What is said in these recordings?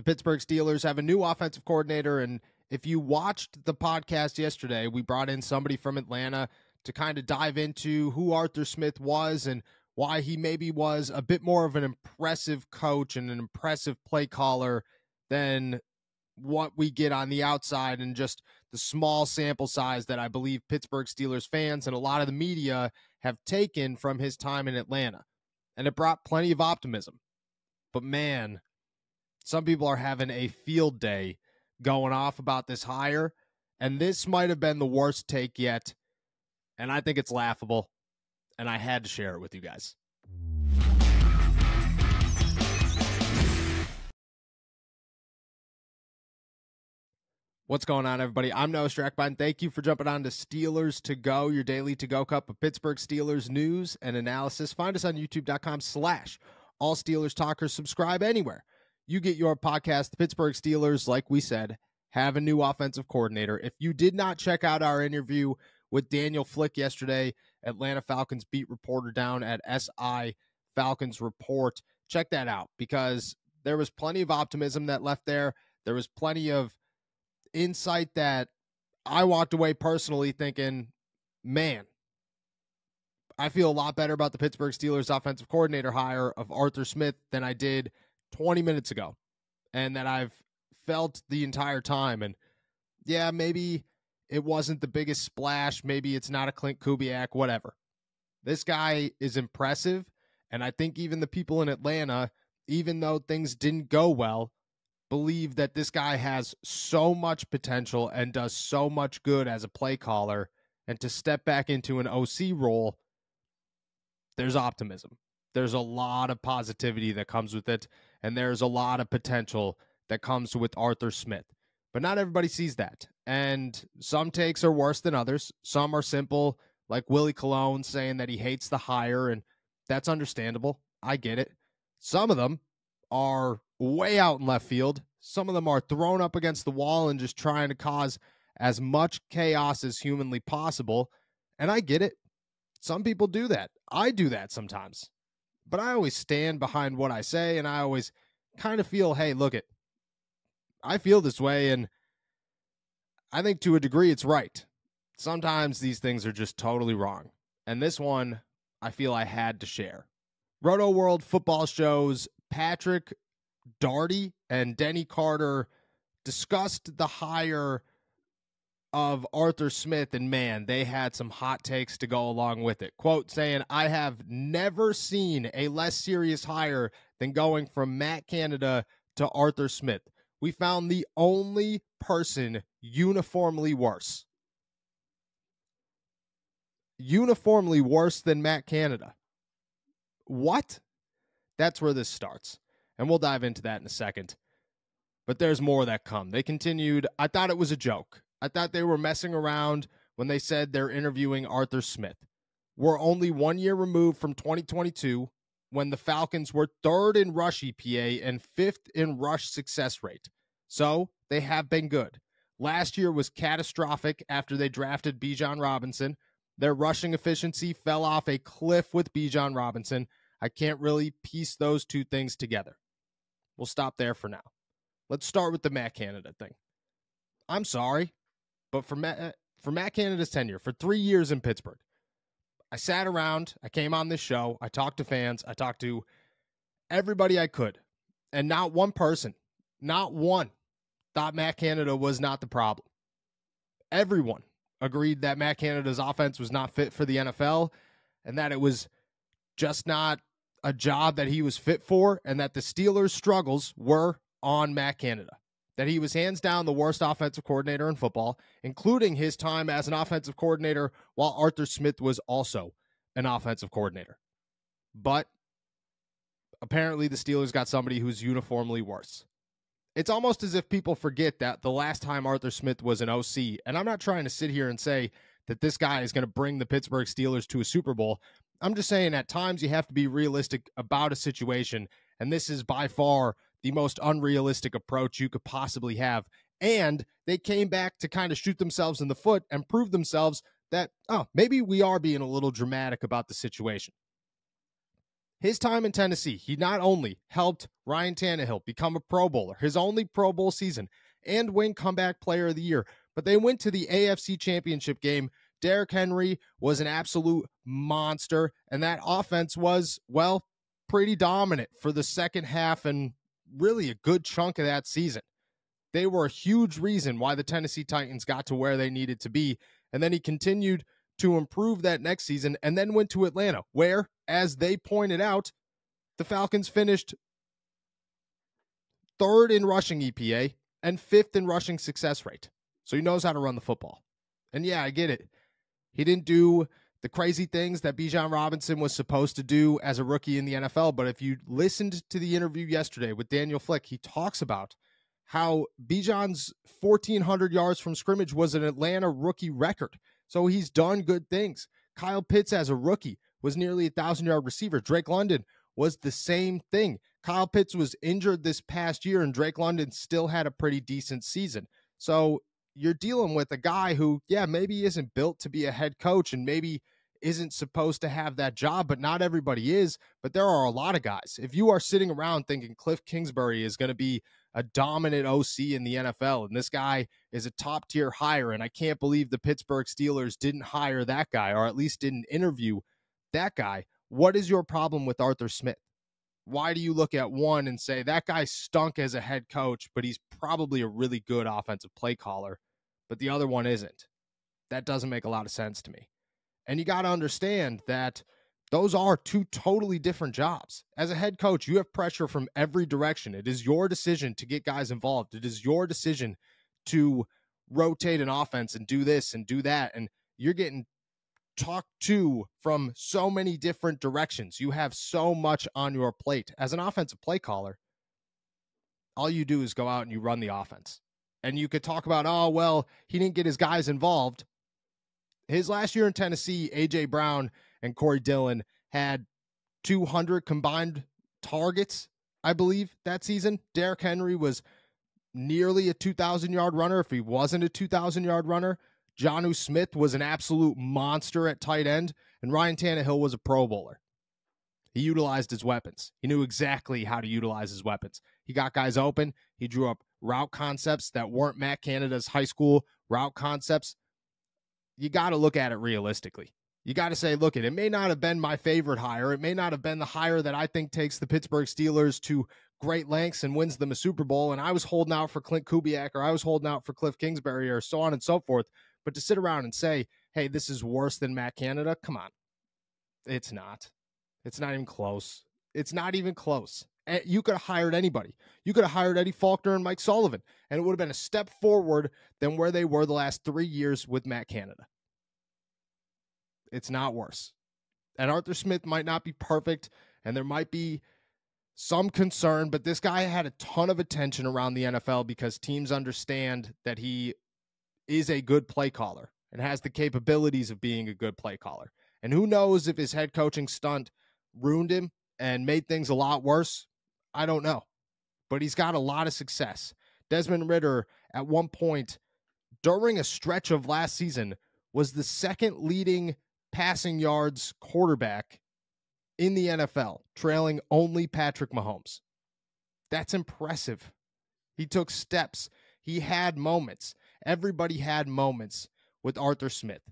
The Pittsburgh Steelers have a new offensive coordinator, and if you watched the podcast yesterday, we brought in somebody from Atlanta to kind of dive into who Arthur Smith was and why he maybe was a bit more of an impressive coach and an impressive play caller than what we get on the outside, and just the small sample size that I believe Pittsburgh Steelers fans and a lot of the media have taken from his time in Atlanta. And it brought plenty of optimism. But man, some people are having a field day going off about this hire, and this might have been the worst take yet. And I think it's laughable, and I had to share it with you guys. What's going on, everybody? I'm Noah Strackbine. Thank you for jumping on to Steelers To Go, your daily to-go cup of Pittsburgh Steelers news and analysis. Find us on YouTube.com/AllSteelersTalkers. Subscribe anywhere you get your podcast. The Pittsburgh Steelers, like we said, have a new offensive coordinator. If you did not check out our interview with Daniel Flick yesterday, Atlanta Falcons beat reporter down at SI Falcons Report, check that out, because there was plenty of optimism that left there. There was plenty of insight that I walked away personally thinking, man, I feel a lot better about the Pittsburgh Steelers offensive coordinator hire of Arthur Smith than I did 20 minutes ago, and that I've felt the entire time. And yeah, maybe it wasn't the biggest splash. Maybe it's not a Klint Kubiak, whatever. This guy is impressive, and I think even the people in Atlanta, even though things didn't go well, believe that this guy has so much potential and does so much good as a play caller. And to step back into an OC role, there's optimism. There's a lot of positivity that comes with it, and there's a lot of potential that comes with Arthur Smith. But not everybody sees that, and some takes are worse than others. Some are simple, like Willie Colon saying that he hates the hire, and that's understandable. I get it. Some of them are way out in left field. Some of them are thrown up against the wall and just trying to cause as much chaos as humanly possible. And I get it. Some people do that. I do that sometimes. But I always stand behind what I say, and I always kind of feel, hey, look it, I feel this way, and I think to a degree it's right. Sometimes these things are just totally wrong. And this one, I feel I had to share. Roto World Football Show's Patrick Daugherty and Denny Carter discussed the hire of Arthur Smith, and man, they had some hot takes to go along with it. Quote, saying, I have never seen a less serious hire than going from Matt Canada to Arthur Smith. We found the only person uniformly worse. Uniformly worse than Matt Canada. What? That's where this starts. And we'll dive into that in a second. But there's more that come. They continued, I thought it was a joke. I thought they were messing around when they said they're interviewing Arthur Smith. We're only 1 year removed from 2022, when the Falcons were third in rush EPA and fifth in rush success rate. So they have been good. Last year was catastrophic after they drafted Bijan Robinson. Their rushing efficiency fell off a cliff with Bijan Robinson. I can't really piece those two things together. We'll stop there for now. Let's start with the Matt Canada thing. I'm sorry, but for Matt Canada's tenure, for 3 years in Pittsburgh, I sat around, I came on this show, I talked to fans, I talked to everybody I could, and not one person, not one, thought Matt Canada was not the problem. Everyone agreed that Matt Canada's offense was not fit for the NFL, and that it was just not a job that he was fit for, and that the Steelers' struggles were on Matt Canada, that he was hands down the worst offensive coordinator in football, including his time as an offensive coordinator while Arthur Smith was also an offensive coordinator. But apparently the Steelers got somebody who's uniformly worse. It's almost as if people forget that the last time Arthur Smith was an OC, and I'm not trying to sit here and say that this guy is going to bring the Pittsburgh Steelers to a Super Bowl. I'm just saying at times you have to be realistic about a situation, and this is by far the most unrealistic approach you could possibly have. And they came back to kind of shoot themselves in the foot and prove themselves that, oh, maybe we are being a little dramatic about the situation. his time in Tennessee, he not only helped Ryan Tannehill become a Pro Bowler, his only Pro Bowl season, and win Comeback Player of the Year, but they went to the AFC Championship game. Derrick Henry was an absolute monster, and that offense was, well, pretty dominant for the second half and really a good chunk of that season. They were a huge reason why the Tennessee Titans got to where they needed to be, and then he continued to improve that next season and then went to Atlanta, where, as they pointed out, the Falcons finished third in rushing EPA and fifth in rushing success rate. So he knows how to run the football. And yeah, I get it. He didn't do the crazy things that Bijan Robinson was supposed to do as a rookie in the NFL. But if you listened to the interview yesterday with Daniel Flick, he talks about how Bijan's 1,400 yards from scrimmage was an Atlanta rookie record. So he's done good things. Kyle Pitts as a rookie was nearly a 1,000-yard receiver. Drake London was the same thing. Kyle Pitts was injured this past year, and Drake London still had a pretty decent season. So you're dealing with a guy who, yeah, maybe isn't built to be a head coach and maybe isn't supposed to have that job, but not everybody is. But there are a lot of guys. If you are sitting around thinking Kliff Kingsbury is going to be a dominant OC in the NFL and this guy is a top-tier hire and I can't believe the Pittsburgh Steelers didn't hire that guy or at least didn't interview that guy, what is your problem with Arthur Smith? Why do you look at one and say that guy stunk as a head coach, but he's probably a really good offensive play caller, but the other one isn't? That doesn't make a lot of sense to me. And you got to understand that those are two totally different jobs. As a head coach, you have pressure from every direction. It is your decision to get guys involved. It is your decision to rotate an offense and do this and do that. And you're getting talked to from so many different directions. You have so much on your plate. As an offensive play caller, all you do is go out and you run the offense. And you could talk about, oh, well, he didn't get his guys involved. His last year in Tennessee, A.J. Brown and Corey Dillon had 200 combined targets, I believe, that season. Derrick Henry was nearly a 2,000-yard runner if he wasn't a 2,000-yard runner. Jonnu Smith was an absolute monster at tight end, and Ryan Tannehill was a Pro Bowler. He utilized his weapons. He knew exactly how to utilize his weapons. He got guys open. He drew up route concepts that weren't Matt Canada's high school route concepts. You got to look at it realistically. You got to say, look, it may not have been my favorite hire. It may not have been the hire that I think takes the Pittsburgh Steelers to great lengths and wins them a Super Bowl, and I was holding out for Klint Kubiak, or I was holding out for Kliff Kingsbury, or so on and so forth. But to sit around and say, hey, this is worse than Matt Canada, come on. It's not. It's not even close. It's not even close. You could have hired anybody. You could have hired Eddie Faulkner and Mike Sullivan, and it would have been a step forward than where they were the last 3 years with Matt Canada. It's not worse. And Arthur Smith might not be perfect, and there might be some concern, but this guy had a ton of attention around the NFL because teams understand that he is a good play caller and has the capabilities of being a good play caller. And who knows if his head coaching stunt ruined him and made things a lot worse? I don't know. But he's got a lot of success. Desmond Ridder, at one point, during a stretch of last season, was the second leading passing yards quarterback in the NFL, trailing only Patrick Mahomes. That's impressive. He took steps. He had moments. Everybody had moments with Arthur Smith.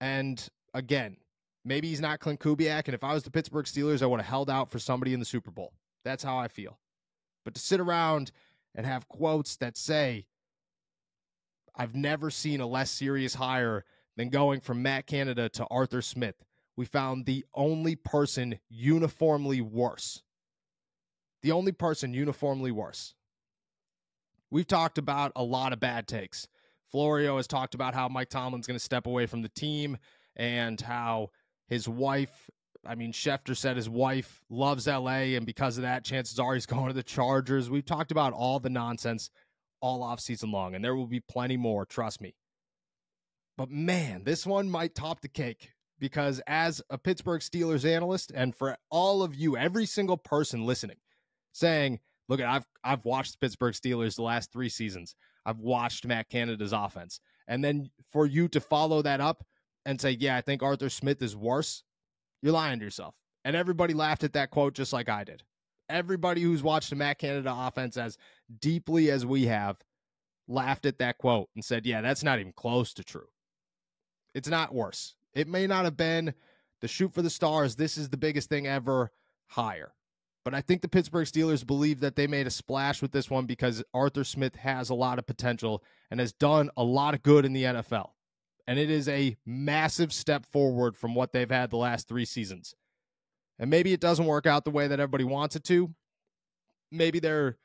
And again, maybe he's not Klint Kubiak, and if I was the Pittsburgh Steelers, I would have held out for somebody in the Super Bowl. That's how I feel. But to sit around and have quotes that say, I've never seen a less serious hire than going from Matt Canada to Arthur Smith. We found the only person uniformly worse. The only person uniformly worse. We've talked about a lot of bad takes. Florio has talked about how Mike Tomlin's going to step away from the team and how his wife, Schefter said his wife loves LA, and because of that, chances are he's going to the Chargers. We've talked about all the nonsense all offseason long, and there will be plenty more, trust me. But man, this one might top the cake because as a Pittsburgh Steelers analyst, and for all of you, every single person listening, saying, look, I've watched the Pittsburgh Steelers the last three seasons. I've watched Matt Canada's offense. And then for you to follow that up and say, yeah, I think Arthur Smith is worse, you're lying to yourself. And everybody laughed at that quote just like I did. Everybody who's watched the Matt Canada offense as deeply as we have laughed at that quote and said, yeah, that's not even close to true. It's not worse. It may not have been the shoot for the stars, this is the biggest thing ever, higher. But I think the Pittsburgh Steelers believe that they made a splash with this one because Arthur Smith has a lot of potential and has done a lot of good in the NFL. And it is a massive step forward from what they've had the last three seasons. And maybe it doesn't work out the way that everybody wants it to. Maybe they're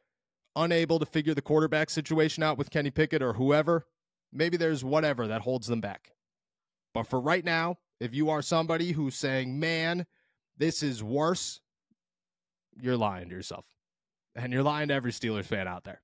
unable to figure the quarterback situation out with Kenny Pickett or whoever. Maybe there's whatever that holds them back. But for right now, if you are somebody who's saying, man, this is worse, you're lying to yourself. And you're lying to every Steelers fan out there.